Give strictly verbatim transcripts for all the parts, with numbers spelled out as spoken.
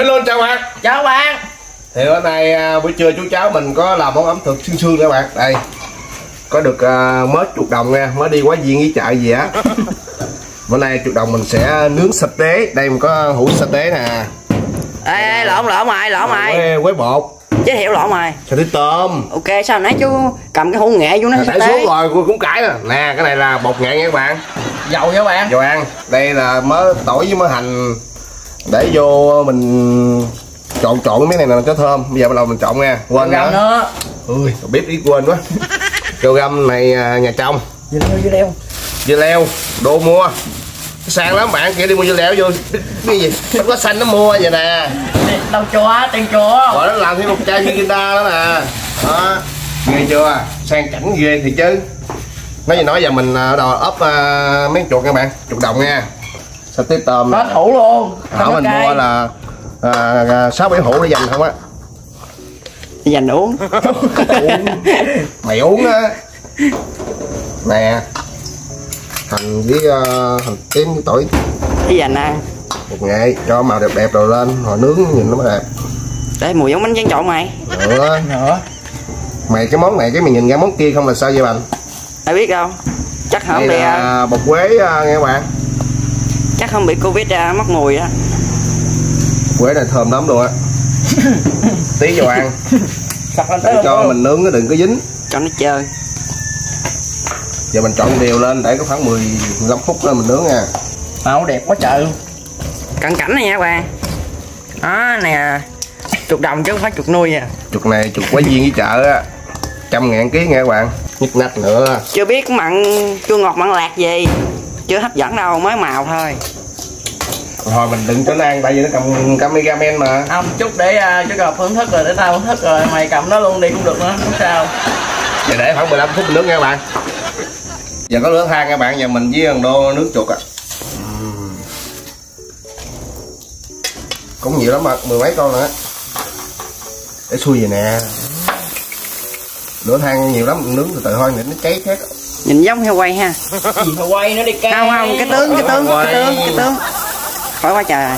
Hello chào bạn. Chào bạn. Thì hôm nay buổi trưa chú cháu mình có làm món ẩm thực xương xương các bạn. Đây. Có được uh, mớ chuột đồng nha, mới đi quá viên với chợ gì á. Bữa nay chuột đồng mình sẽ nướng sa tế. Đây mình có hủ sa tế nè. Ê, ê lộn lộn mày, lộn mày. Quế bột. Giới thiệu lộn mày. Sa tế tôm. Ok, sao nãy chú cầm cái hũ nghệ vô nó sa tế. Xuống rồi cũng cãi nè. Nè, cái này là bột nghệ nha các bạn. Dầu nha các bạn. Dầu ăn. Đây là mớ tỏi với mớ hành. Để vô mình trộn trộn mấy này là cho thơm. Bây giờ bắt đầu mình trộn nha. Quên nữa. nữa. Ui, bếp ít quên quá. Kêu găm này nhà trong. Dưa leo, dưa leo. Dưa leo, đồ mua. Sang lắm bạn kia đi mua dưa leo vô. Cái gì? Nó có xanh nó mua vậy nè. Đâu chó, tiền chó. Rồi nó làm thêm một chai Mirinda đó nè. Đó. Nghe chưa? Sang chảnh ghê thì chứ. Nói gì nói giờ mình đò ốp uh, mấy chuột nha bạn, chuột đồng nha. Sa tế tôm. Hết hũ luôn. Hảo mình cay. Mua là sáu bảy hũ để dành không á. Dành uống. uống. Mày uống á. Nè. Hành với uh, hành tím với tỏi. Cái dành ăn. Một nghệ cho màu đẹp đẹp rồi lên, hồi nướng nhìn nó mới đẹp. Để mùi giống bánh tráng trộn mày. Nữa. Nữa. Mày cái món này cái mày nhìn ra món kia không là sao vậy bạn? Ai biết đâu. Chắc không bị uh, bột quế uh, nghe bạn. Chắc không bị Covid ra mất mùi á. Quế này thơm lắm luôn á. Tí vô ăn. Để cho mình nướng nó đừng có dính. Cho nó chơi. Giờ mình trộn đều lên để có khoảng mười lăm phút lên mình nướng nha. Màu đẹp quá trời luôn. Cận cảnh này nha các bạn. Đó nè. Chuột đồng chứ không phải chuột nuôi nha. Chuột này chuột quá viên với chợ á. Trăm ngàn ký nha các bạn. Nhức nách nữa. Chưa biết mặn chua ngọt mặn lạc gì. Chưa hấp dẫn đâu, mới màu thôi. Thôi mình đừng cho nó ăn tại vì nó cầm cameraman mà. Không, chút để uh, chú gặp hưởng thức rồi, để tao hưởng thức rồi, mày cầm nó luôn đi cũng được nữa, không sao. Giờ để khoảng mười lăm phút nước nha các bạn. Giờ có lửa than nha bạn, giờ mình với thằng Đô nước chuột ạ. À. Cũng nhiều lắm mà, mười mấy con nữa. Để xui vậy nè. Lửa than nhiều lắm, nướng từ từ thôi, để nó cháy khác. Nhìn giống heo quay ha. Heo quay nó đi cay. Không không, cái tướng, cái tướng, cái tướng, cái tướng. Khói quá trời.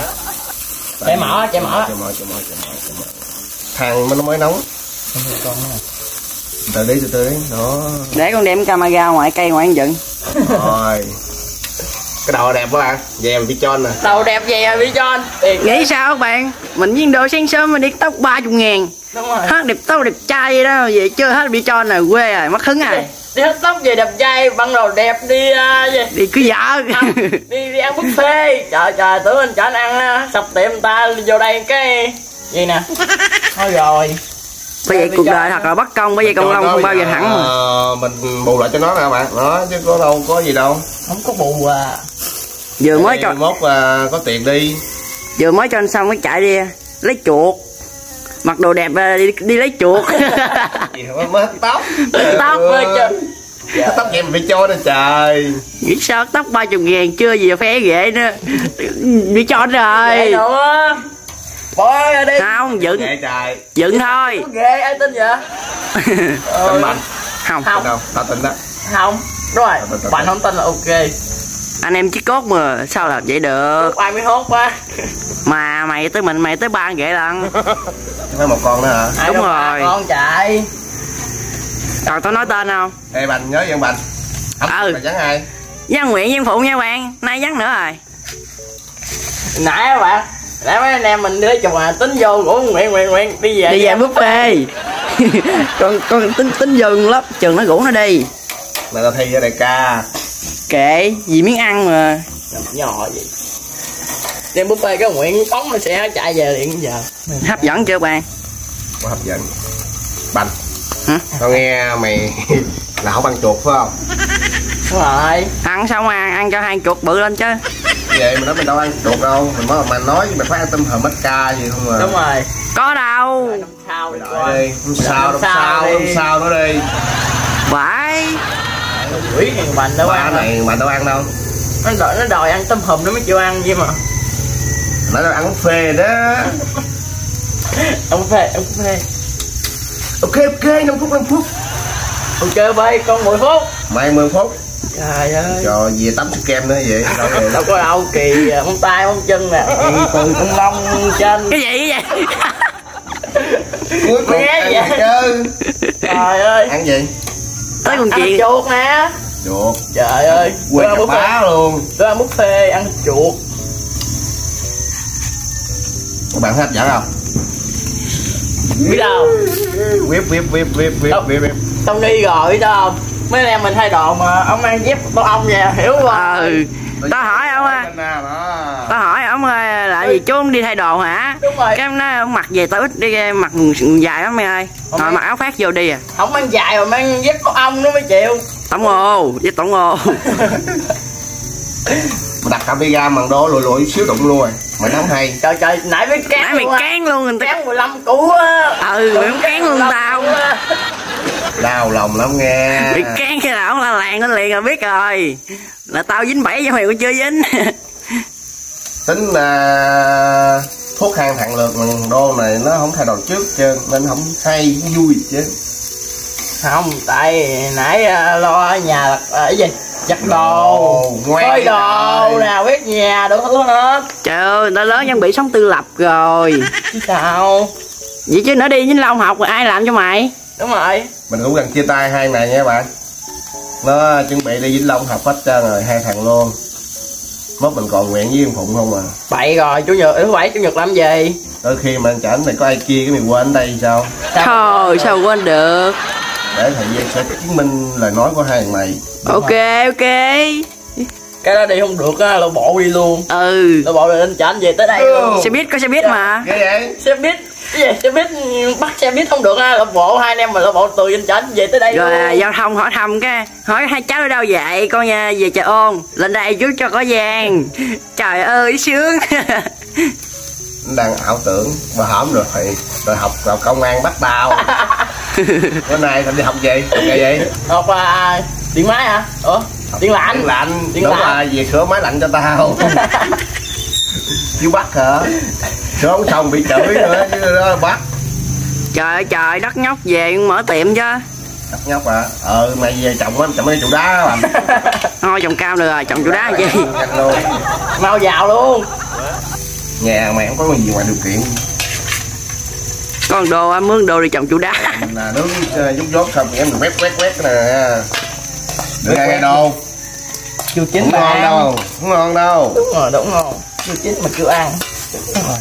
Chạy mỏ, chạy mỏ. Chạy mỏ, chạy mỏ, chạy mỏ. Thằng nó mới nóng. Từ đi, từ từ đi. Đó. Để con đem camera ngoài cây ngoài ăn dựng. Rồi. Cái đầu đẹp quá bạn. Về mình bị tròn nè. Đầu đẹp về bị tròn. Nghĩ sao các bạn? Mình với đồ sáng sớm mình đi tóc ba mươi ngàn. Đúng rồi. Hết đẹp tóc đẹp trai vậy đó, về chưa hết bị tròn rồi, quê rồi, mất hứng rồi. Đi hết tóc về đẹp trai, băng đầu đẹp đi uh, gì? Đi cứ vợ đi đi ăn buffet. Trời trời tưởng anh chở anh ăn sập tiệm ta vô đây cái gì nè. Thôi rồi. Bây giờ cuộc đời thật là bất công, bây giờ con Long không bao giờ thẳng mà. À, mình bù lại cho nó nè bạn. Đó chứ có đâu có gì đâu. Không có bù à. Vừa mới cho mốt à, có tiền đi. Vừa mới cho anh xong cái chạy đi lấy chuột. Mặc đồ đẹp đi, đi lấy chuột. Mới tóc. Mới tóc ơi trời. Dạ. Tóc em phải cho nó trời. Nghĩ sao tóc ba mươi ngàn chưa gì phé ghệ nữa. Bị cho nó rồi. Nữa. Bỏ đi. Không, dựng. Ghệ trời. Dựng thôi. Ghệ ai tin vậy? Tin mạnh. Không. Không. Đâu, tao tin đó. Không. Đúng rồi. Tao, tao, bạn không tin là ok. Anh em chiếc cốt mà sao làm vậy được. Ai mới hốt quá. Mà mày tới mình mày tới ba ghệ lần. Nói một con nữa hả? À, đúng rồi. Con chạy. Còn tao nói tên không? Ê Bành nhớ dân Bành. Ừ. Dắn ai? Dắn Nguyễn với Phụ nha bạn. Nay dắn nữa rồi. Nãy các bạn, nãy mấy anh em mình đi chùa à, tính vô ngủ Nguyễn Nguyễn Nguyễn đi về. Đi về buffet. Con con tính tính vô lớp trường nó rủ nó đi. Là tao thi với đại ca. Kệ, vì miếng ăn mà. Nhỏ vậy. Đem buffet cái Nguyễn bóng nó sẽ chạy về liền giờ. Hấp dẫn chưa bạn? Quá hấp dẫn. Bành. Hả? Tao nghe mày là không ăn chuột phải không? Đúng rồi. Ăn xong mà ăn cho hai chuột bự lên chứ. Vậy mình nói mình đâu ăn chuột đâu, mình mới mà nói mình phải ăn tôm hùm ếch ca gì không mà. Đúng rồi. Có đâu. Đợi năm sau mày đợi đi. Năm sau, năm sau, năm sau nữa đi. Phải. Quỷ thằng Bành đâu ăn. Này mà tao ăn đâu. Nó đòi nó đòi ăn tôm hùm nó mới chịu ăn vậy mà. Nó đang ăn phê đó. Ăn phê, ăn phê. Ok ok, năm phút năm phút. Ok bay, con mười phút. Mày mười phút. Trời ơi. Trời về tắm sức kem nữa vậy. Đâu, vậy? Đâu có đâu, kỳ móng tay móng chân nè. Kỳ từ con lông trên. Cái gì vậy? Cuối cùng ăn vậy? Chứ. Trời ơi. Ăn gì? Tới con chuyện chuột nè. Chuột. Trời ơi. Quên cả bá luôn. Tôi ăn buffet ăn chuột. Các bạn thấy hấp dẫn không? Biết đâu. Whip whip whip whip whip whip. Tông đi rồi đó không? Mấy em mình thay đồ mà ông ăn dép của ông nha, hiểu không? Ừ. Tao hỏi ông á. Tao hỏi ông ơi là gì chú không đi thay đồ hả? Đúng rồi. Cái ông nói ông mặc về tao ít đi mặc dài lắm mày ơi. Thôi mặc áo phát vô đi à. Không mang dài mà mang dép của ông nó mới chịu. Tổng ô, dép tổng ô. Đặt cà phê ra màn đô lùi lùi xíu đụng luôn rồi. Mày nóng hay. Trời trời, nãy mới cán. Nãy mày luôn cán luôn người ta. Cán mười lăm củ á. Ừ, mày cũng cán luôn tao. Đau lòng lắm nghe. Bị cán cái nào là làng nó liền rồi biết rồi. Là tao dính bảy với mày cũng chưa dính. Tính là thuốc hang thẳng lượt màn đô này nó không thay đổi trước chứ nên không hay không vui chứ. Không, tại nãy lo ở nhà là ở gì? Giặt đồ, phơi đồ, nào quét nhà, đủ thứ hết. Trời ơi, người ta lớn vẫn bị sống tư lập rồi. Sao? Vậy chứ nữa đi Vĩnh Long học rồi ai làm cho mày? Đúng rồi. Mình cũng gần chia tay hai này nha bạn. Nó chuẩn bị đi Vĩnh Long học hết trơn rồi, hai thằng luôn. Mốt mình còn nguyện với em Phụng không à? Bậy rồi, chủ nhật, thứ bảy chủ nhật làm gì? Đôi khi mà anh chảnh này có ai kia cái mình quên ở đây sao? Thôi, sao quên được? Để thời gian sẽ chứng minh lời nói của hai thằng này. Ok không? Ok. Cái đó đi không được á, lộ bộ đi luôn. Ừ. Lộ bộ rồi lên chảnh về tới đây luôn. Xe buýt có xe buýt mà. Cái vậy? Xe buýt. Cái gì xe buýt bắt xe buýt không được á, lộ bộ hai anh em mà lộ bộ từ lên chảnh về tới đây rồi luôn. Rồi giao thông hỏi thăm cái hỏi hai cháu ở đâu vậy? Con nha về Trà Ôn. Lên đây giúp cho có gian. Trời ơi sướng. Đang ảo tưởng mà hổm rồi rồi học vào công an bắt tao. Bữa nay thằng đi học gì? Học gì vậy? Học à, điện máy hả? Ủa? Điện lạnh. Điện lạnh. Điện đúng lạnh. Là về sửa máy lạnh cho tao. Chứ bắt hả? Sửa không xong bị chửi nữa chứ đó bắt. Trời trời đất nhóc về mở tiệm chứ. Đất nhóc hả? À? Ờ mày về trồng á, trồng mấy trụ đá làm. Thôi trồng cao được rồi, trồng trụ đá làm chi? Luôn. Mau vào luôn. Nhà mày không có gì ngoài điều kiện. Còn đồ ăn mướn đồ đi trồng trụ đá. Là nướng dốt dốt xong em được quét quét quét nè. Được ăn đâu. Chưa chín mà ngon đâu. Không ngon đâu. Đúng rồi, đúng rồi. Chưa chín mà chưa ăn.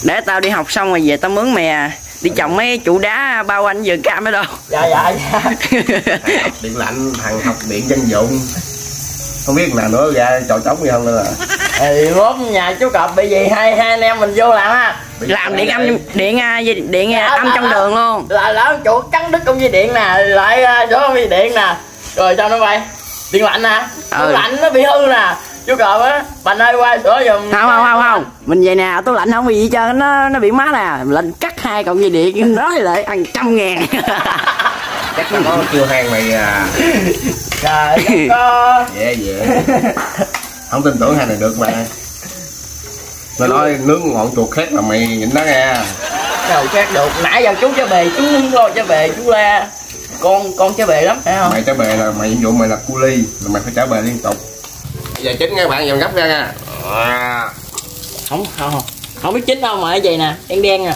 Để tao đi học xong rồi về tao mướn mè đi trồng mấy trụ đá bao quanh vườn cam ở đâu. Dạ dạ dạ. Học điện lạnh, thằng học điện dân dụng. Không biết nào nữa ra trò trống gì không nữa là. Thì mốt nhà chú Cọp bị gì hai hai anh em mình vô làm ha. Làm điện âm điện điện, điện à, âm trong à, đường luôn. Là lão chủ cắn đứt công dây điện nè, lại chỗ công dây điện nè. Rồi cho nó quay. Điện lạnh nè. Ừ. Tủ lạnh nó bị hư nè. Chú Cọp á, bà ơi qua sửa giùm. Không không không không. Mình vậy nè, tủ lạnh không bị gì trơn, nó nó bị má nè, mình lên cắt hai cọng dây điện nói lại ăn trăm ngàn. Chắc nó có kêu hàng mày à. Trời có. Dễ dễ. Không tin tưởng hai này được mà. Nó nói nướng ngọn chuột khét mà mày nhìn đó nghe. Trời khét được. Nãy giờ chú cho bề, chú nướng rồi cho bề, chú la. Con con cho bề lắm phải không? Mày cho bề là mày nhiệm vụ mày là cu ly, mày phải trả bề liên tục. Bây giờ chín các bạn dần gấp ra nha. À. Không không không. Không biết chín đâu mà cái gì nè, đen đen nè.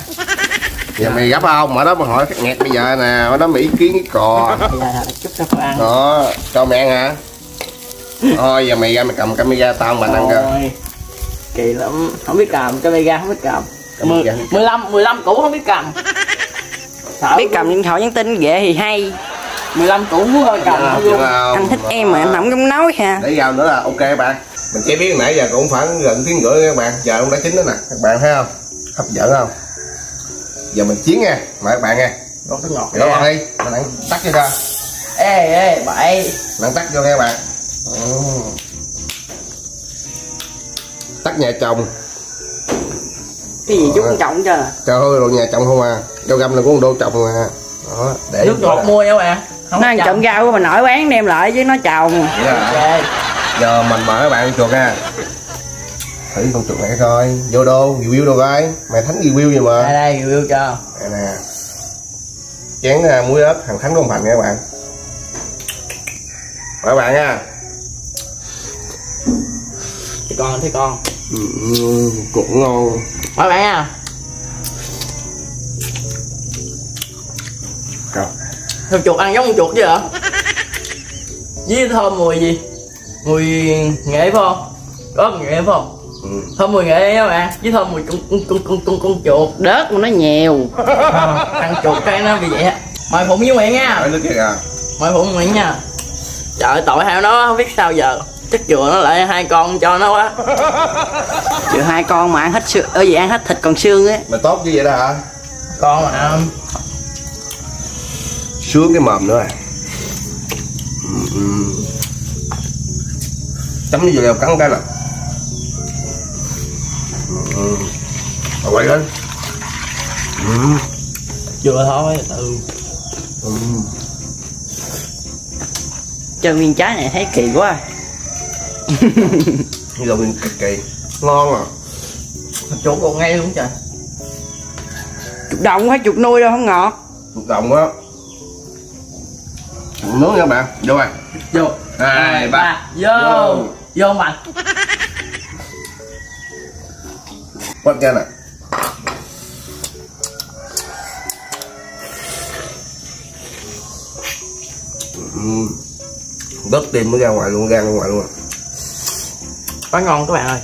Giờ mày gấp không? Ở đó mà hỏi nghẹt bây giờ nè, ở đó mày ý kiến cái cò. Chút cho tao ăn. Đó, cho mẹ ăn hả? Thôi giờ mày ra mày cầm camera tao mà ăn cơ. Kỳ lắm, không biết cầm camera, không biết cầm. mười lăm mười lăm củ không biết cầm. Thảo biết cầm điện thoại nhắn tin ghê thì hay. mười lăm củ thôi cầm luôn. Anh thích em mà anh không dám nói ha. Để vào nữa là ok các bạn. Mình chế biến nãy giờ cũng khoảng gần tiếng rưỡi các bạn. Giờ cũng đã chín rồi nè. Các bạn thấy không? Hấp dẫn không? Giờ mình chiến nha, mời các bạn nha. Nó rất ngọt. Nó ngọt đi, mình ăn tắt vô ra. Ê ê bậy. Mình tắt vô nha bạn. Ừ. Tắt nhà chồng. Cái gì chú cũng trồng chứ. Trời ơi đồ nhà chồng không à. Rau găm là cũng đô trồng à. Đó, để nước ngọt mua đâu à. Không nó ăn trộm rau của mình nổi bán đem lại chứ nó trồng. Okay. Giờ mình mời các bạn đi chuột nha. Thử con chuột này coi. Vô đô, review đồ coi. Mày Thánh review gì mà. Đây đây review cho. Đây nè. Chén muối ớt, thằng Thánh của ông Thành nha các bạn. Mời các bạn nha. Thì con thấy con ừ, cũng ngon. Quá bé à. Thằng chuột ăn giống con chuột chứ hả? Với thơm mùi gì? Mùi nghệ phải không? Có mùi nghệ phải không? Ừ. Thơm mùi nghệ á bạn, với thơm mùi con con con con con chuột đớt mà nó nhiều. À, ăn chuột cái nó bị vậy á. Mời Phụng với Nguyễn nha. Mời Phụng Nguyễn nha. Trời tội hao nó không biết sao giờ. Chắc chừa nó lại hai con cho nó quá. Chừa hai con mà ăn hết xương, ở gì ăn hết thịt còn xương á. Mà tốt như vậy đó hả? Con mà sướng cái mồm nữa à. Ừ. Chấm cái dừa leo cắn cái là ừ. Quậy lên vừa ừ. Thôi ừ. Ừ. Trời nguyên trái này thấy kỳ quá. Như là nguyên cực kỳ ngon à. Chuột còn ngay luôn trời. Chuột đồng hay chuột nuôi đâu không ngọt. Chuột đồng á nướng nha bạn, vô bạn, vô, hai, ba, vô, vô, vô mặt, quất ra nè, bớt tim mới ra ngoài luôn, ra ngoài luôn, quá ngon các bạn ơi,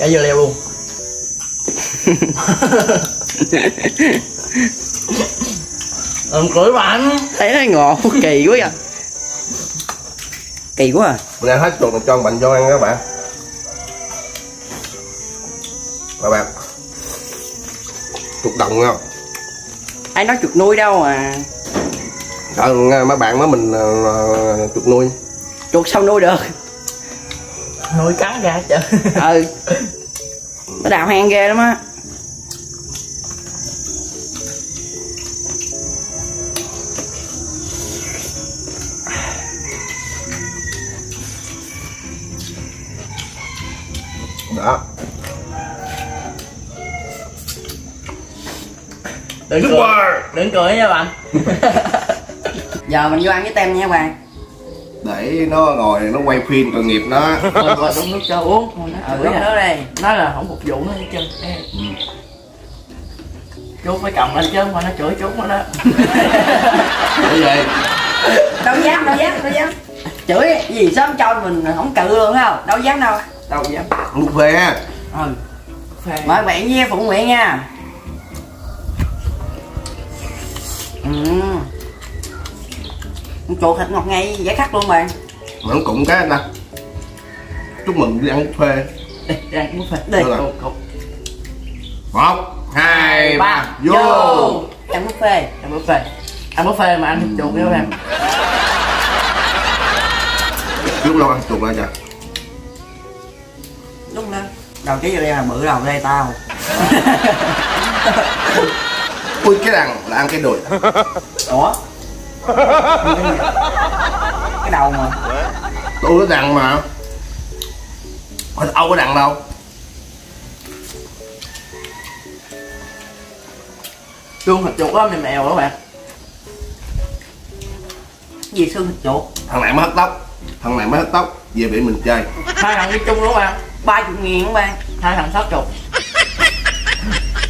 cả dưa leo luôn. Ừm cưỡi bạn thấy nó ngọt kỳ quá vậy. Kỳ quá à. Mình ăn hết chuột cho bạn vô ăn các bạn. Các bạn chuột đồng không? Ai nói chuột nuôi đâu mà. Ờ mấy bạn mới mình uh, chuột nuôi. Chuột sao nuôi được? Nuôi cắn ra trời. Ừ. Nó đào hang ghê lắm á. Đó. Đừng cười, đừng cười nha bạn. Giờ mình vô ăn với tem nha bạn. Để nó ngồi nó quay phim tội nghiệp nó. Rồi rồi đúng nước cho uống. Ờ uống nữa đây. Nó là không phục vụ nó hết trơn. Chuột mới cầm lên chứ mà nó chửi chuột nó đó. Chửi gì? Đâu dám, đâu dám, đâu dám. Chửi gì sớm cho mình không cự luôn không? Đâu dám đâu. Đâu dám. Một về ha. Ừ. Mời bạn với Phụng Nguyễn nha. Uhm. Chuột thịt ngọt ngay giải khắc luôn bạn. Mà nó cũng cái nè. Chúc mừng đi ăn buffet. Đi, đi ăn buffet. Đi. một, hai, ba, vô. Ăn buffet, ăn buffet. Ăn buffet mà ăn thịt chuột nha các bạn. Lúc lâu ăn chuột lại kìa. Lúc lên. Đầu chí vô đây là bự đầu đây tao. Ui cái đằng là ăn cái đùi. Ủa? Cái đầu mà tôi có đằng mà ông có đằng đâu xương thịt chuột á mềm mèo các bạn. Gì xương thịt chuột thằng này mới hất tóc, thằng này mới hất tóc về bị mình chơi. Hai thằng đi chung luôn bạn, ba chục nghìn các bạn, hai thằng sáu chục.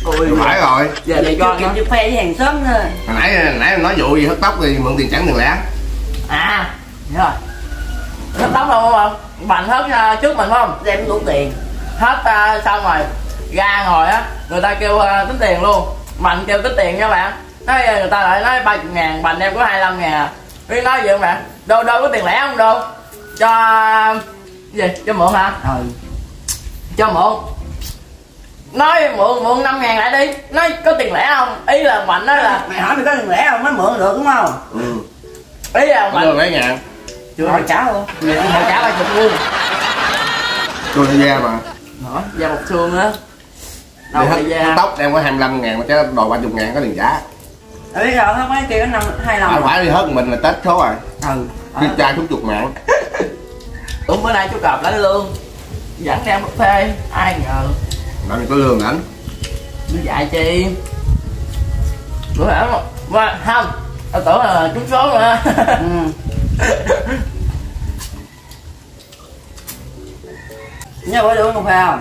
Ôi, phải rồi. Giờ để cho ăn phê với hàng xóm nữa. Hồi nãy hồi nãy nói vụ gì hớt tóc thì mượn tiền chẳng tiền lẻ. À, hiểu rồi. Hớt tóc đâu không? Bạn hớt trước mình không? Để em đủ tiền. Hớt uh, xong rồi ra ngồi á, người ta kêu uh, tính tiền luôn. Bạn kêu tính tiền nha bạn. Nói người ta lại nói ba mươi ngàn, bạn em có hai mươi lăm ngàn. Biết nói gì không bạn? Đâu đâu có tiền lẻ không đâu. Cho gì? Cho mượn hả? Ừ. Cho mượn. Nói mượn mượn năm ngàn lại đi, nói có tiền lẻ không, ý là Mạnh nói là mày hỏi mày có tiền lẻ không mới mượn được đúng không? Ừ. Ý là Mạnh mấy ngàn chưa hỏi trả luôn, hỏi trả ba chục luôn chưa thời gian mà hỏi da bọc xương á đâu thời gian tóc em có hai mươi lăm ngàn mà cái đòi ba chục ngàn có tiền trả. Ý rồi không mấy kia có năm hai lần phải phải đi hết mình là tết số rồi. Ừ đi trai xuống chuột mạng cũng bữa nay chú cọp lấy lương dẫn đem buffet ai ngờ. Làm gì có lương ảnh? Dạy chi? Bữa hả? Không Tao tưởng là trúng số rồi á. Nhớ bữa đuổi một phê không?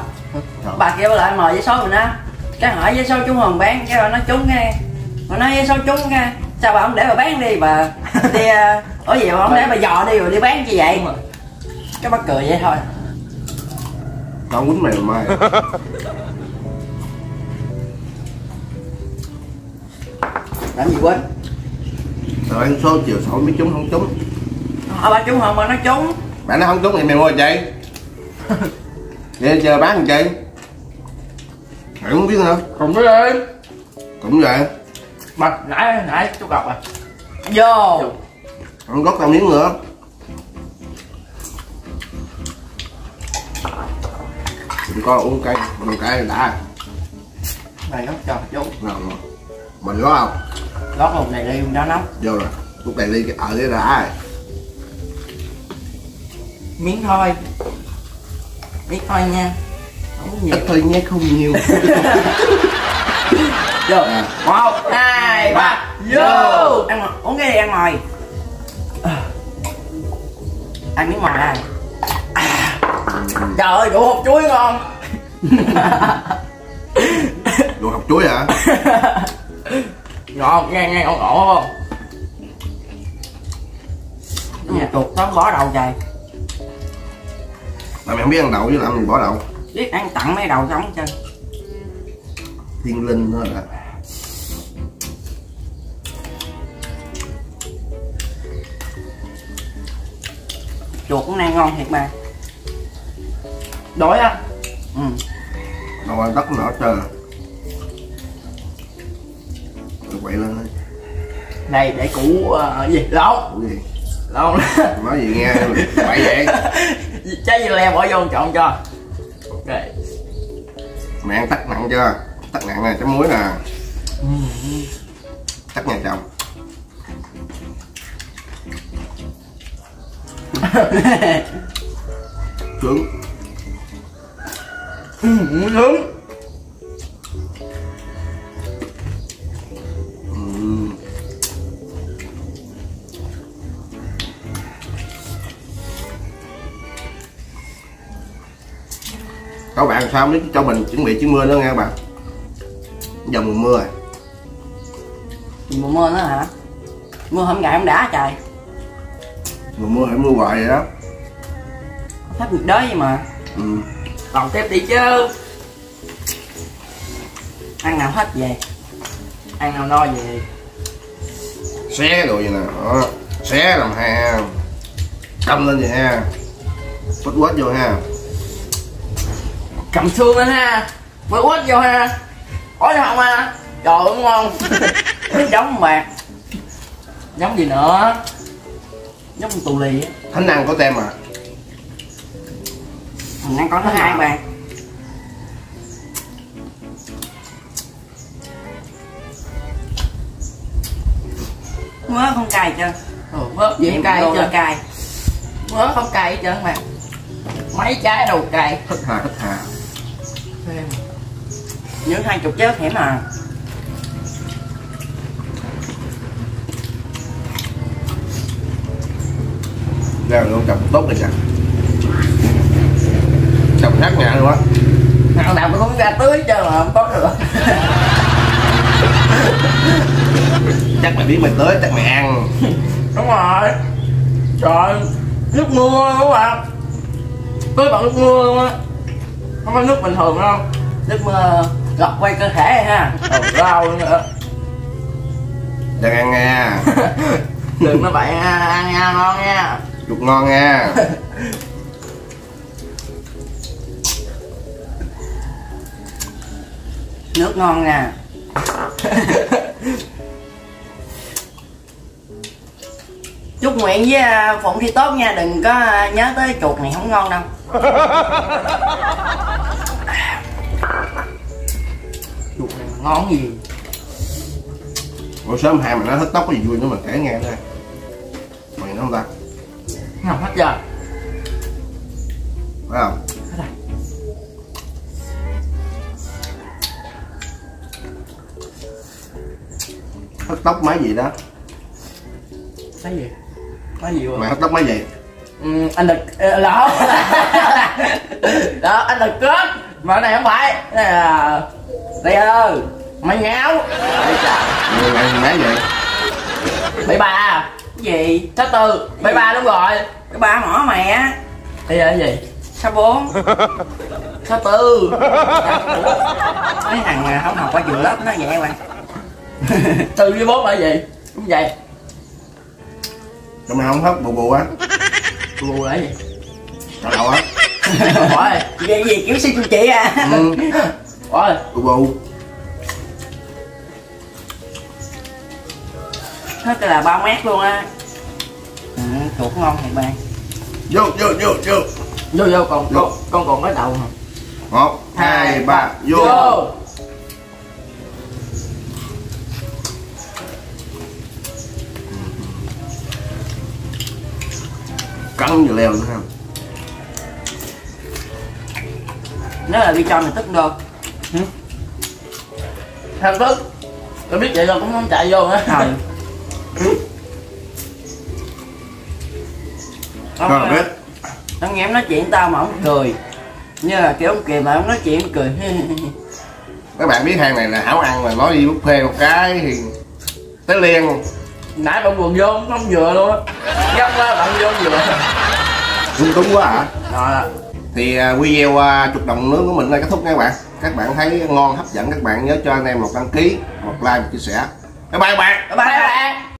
Bà kia bà lại mời giấy số mình á. Cái hỏi giấy số trúng hồn bán, cái bà nói trúng nghe. Bà nói giấy số trúng nghe. Sao bà không để bà bán đi bà đi. Ủa gì bà không để bà dò đi rồi đi bán chi vậy? Cái bắt cười vậy thôi. Tao quýnh mày mai. Làm gì quên? Tao ăn số chiều sổ mới trúng không trúng. Ờ bà trúng hồn mà nó trúng. Bà nó không trúng thì mày mua chị. Vậy chờ bán chị. Mày không biết hả? Không biết đi. Cũng vậy. Bà nãy nãy chú gọc à. Vô. Không gót tao miếng nữa. Mình coi uống cây, mình cây đã. Này nó cho chú. Nào, nào. Mình gót không? Gót một này đi, đó nóng. Vô rồi, lúc này đi ở đây đã. Miếng thôi. Miếng thôi nha. Không nhiều. Ít thôi nha, không nhiều. Vô. Một, hai, ba. Vô. Ăn rồi, uống cái gì ăn rồi. Ăn miếng ngoài đây. Trời ơi, đủ hộp chuối ngon. Đủ hộp chuối hả? Ngon, nghe nghe ổn ổn không? Nhà chuột nó bỏ đậu trời. Mà mày không biết ăn đậu với làm mình bỏ đậu. Biết ăn tặng mấy đậu sống chứ. Thiên linh thôi hả? Chuột cũng đang ngon thiệt mà. Đói á. Ừ. Đồ ăn đất nở trời. Quậy lên thôi. Này để củ uh, gì? Lộn. Củ gì? Lộn. Nói gì nghe quậy vậy? Trái dưa leo bỏ vô trộn cho. Ok. Mày ăn tắc nặng chưa? Tắc nặng này chấm muối nè. Tắc nhà chồng. Trứng. Ừ, muốn nướng. Ừ. Các bạn sao không biết cho mình chuẩn bị chiếc mưa nữa nghe các bạn. Giờ mùa mưa rồi. Mùa mưa nữa hả? Mưa hôm ngày không đã trời. Mùa mưa phải mưa hoài vậy đó. Tháp nhiệt đới vậy mà. Ừ. Còn tiếp đi chứ. Ăn nào hết về. Ăn nào no về. Xé đồ vậy nè. Đó. Xé làm ha. Cầm lên vậy ha. Quất quất vô ha. Cầm xương lên ha. Quất quất vô ha. Ối không ha. Trời ơi ngon. Giống mạc. Giống gì nữa. Giống tù lì á. Thánh ăn có tem à. Mình ăn có thứ hai bạn. Mớ không cay chưa? Ừ, vớt gì không cay chưa? Cay. Mớ không cay hết trơn mà. Mấy trái đầu cay. Thích hà, thích hà. Thêm. Những hai chục chớp hiểm à. Ra luôn cầm tốt rồi chẳng. Chồng nát nhà luôn á. Nào nào mà không ra tưới chứ mà không có được. Chắc mày biết mày tới chắc mày ăn. Đúng rồi. Trời nước mưa đúng không? Tưới bằng nước mưa luôn á. Không có nước bình thường không? Nước mưa lọc quay cơ thể ha. Còn rau nữa. Đừng ăn nha. Đừng nói vậy nha, ăn nha, ngon nha. Chuột ngon nha. Nước ngon nè. Chúc nguyện với Phụng thi tốt nha, đừng có nhớ tới chuột này không ngon đâu. Chuột này ngon gì? Ủa sớm hai mà nó hết tóc có gì vui nữa mà kể nghe đây. Mày nó không ta? Không hết giờ. Phải không? Tóc máy gì đó Cái gì? Cái gì vậy? Mày hất tóc máy vậy? Ừ, anh đực... Lộn. Đó, anh đực cướp. Mà cái này không phải. Đây là... Đây ơi! Mày ngáo! Đây trời! Mày mày mày vậy? Bảy ba! Cái gì? Thứ tư! Bảy ba đúng rồi! Cái ba mỏ mẹ! Đây là cái gì? Sáu bốn! Sáu tư! Mấy thằng mà không học qua trường lớp nó vậy bạn. Tư với bốn là gì? Đúng vậy! Tụi mày không hấp bù bù á? Bù bù là gì? Trời đầu á! Ủa cái gì kiểu xin của chị à? Ừ. Ủa bù bù hết là bao mét luôn á. Ừ, thuộc ngon thầy Ban. Vô vô vô vô vô vô còn vô. Con, con còn cái đầu hả? Một hai ba vô, vô. Cắn vừa leo nữa không? Nếu là đi cho mày tức được thằng tức tôi biết vậy rồi cũng không chạy vô nữa. Thôi không biết ông nghe em nói chuyện tao mà ông cười như là kiểu ông kìa mà ông nói chuyện cười. Các bạn biết hàng này là hảo ăn mà nói đi buffet một cái thì tới liền. Nãy bạn quần vô không vừa luôn á, gấp quá bạn vô vừa lung túng quá hả? Rồi thì video chục đồng nướng của mình là kết thúc nha các bạn. Các bạn thấy ngon hấp dẫn các bạn nhớ cho anh em một đăng ký, một like, một chia sẻ. Bye bye các bạn. Bye bye các bạn.